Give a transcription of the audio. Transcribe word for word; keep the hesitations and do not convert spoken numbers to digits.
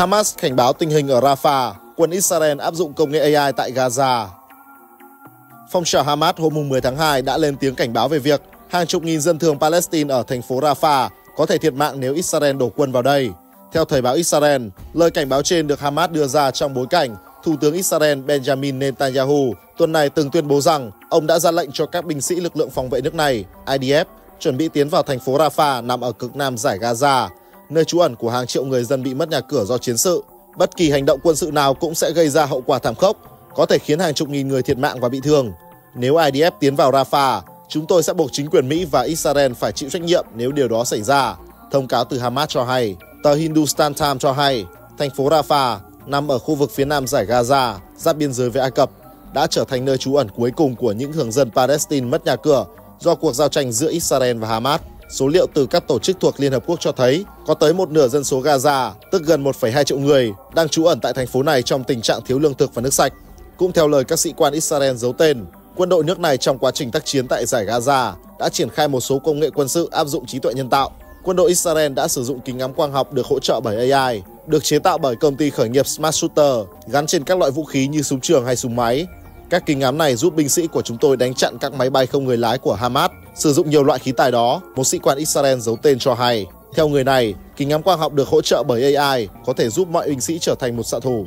Hamas cảnh báo tình hình ở Rafah, quân Israel áp dụng công nghệ a i tại Gaza. Phong trào Hamas hôm mười tháng hai đã lên tiếng cảnh báo về việc hàng chục nghìn dân thường Palestine ở thành phố Rafah có thể thiệt mạng nếu Israel đổ quân vào đây. Theo Thời báo Israel, lời cảnh báo trên được Hamas đưa ra trong bối cảnh Thủ tướng Israel Benjamin Netanyahu tuần này từng tuyên bố rằng ông đã ra lệnh cho các binh sĩ lực lượng phòng vệ nước này, i đê ép, chuẩn bị tiến vào thành phố Rafah nằm ở cực nam dải Gaza, nơi trú ẩn của hàng triệu người dân bị mất nhà cửa do chiến sự. Bất kỳ hành động quân sự nào cũng sẽ gây ra hậu quả thảm khốc, có thể khiến hàng chục nghìn người thiệt mạng và bị thương. Nếu i đê ép tiến vào Rafah, chúng tôi sẽ buộc chính quyền Mỹ và Israel phải chịu trách nhiệm nếu điều đó xảy ra, thông cáo từ Hamas cho hay. Tờ Hindustan Times cho hay, thành phố Rafah nằm ở khu vực phía nam dải Gaza, giáp biên giới với Ai Cập, đã trở thành nơi trú ẩn cuối cùng của những thường dân Palestine mất nhà cửa do cuộc giao tranh giữa Israel và Hamas. Số liệu từ các tổ chức thuộc Liên Hợp Quốc cho thấy có tới một nửa dân số Gaza, tức gần một phẩy hai triệu người, đang trú ẩn tại thành phố này trong tình trạng thiếu lương thực và nước sạch. Cũng theo lời các sĩ quan Israel giấu tên, quân đội nước này trong quá trình tác chiến tại dải Gaza đã triển khai một số công nghệ quân sự áp dụng trí tuệ nhân tạo. Quân đội Israel đã sử dụng kính ngắm quang học được hỗ trợ bởi a i, được chế tạo bởi công ty khởi nghiệp Smart Shooter, gắn trên các loại vũ khí như súng trường hay súng máy. Các kính ngắm này giúp binh sĩ của chúng tôi đánh chặn các máy bay không người lái của Hamas sử dụng nhiều loại khí tài đó, một sĩ quan Israel giấu tên cho hay. Theo người này, kính ngắm quang học được hỗ trợ bởi a i có thể giúp mọi binh sĩ trở thành một xạ thủ.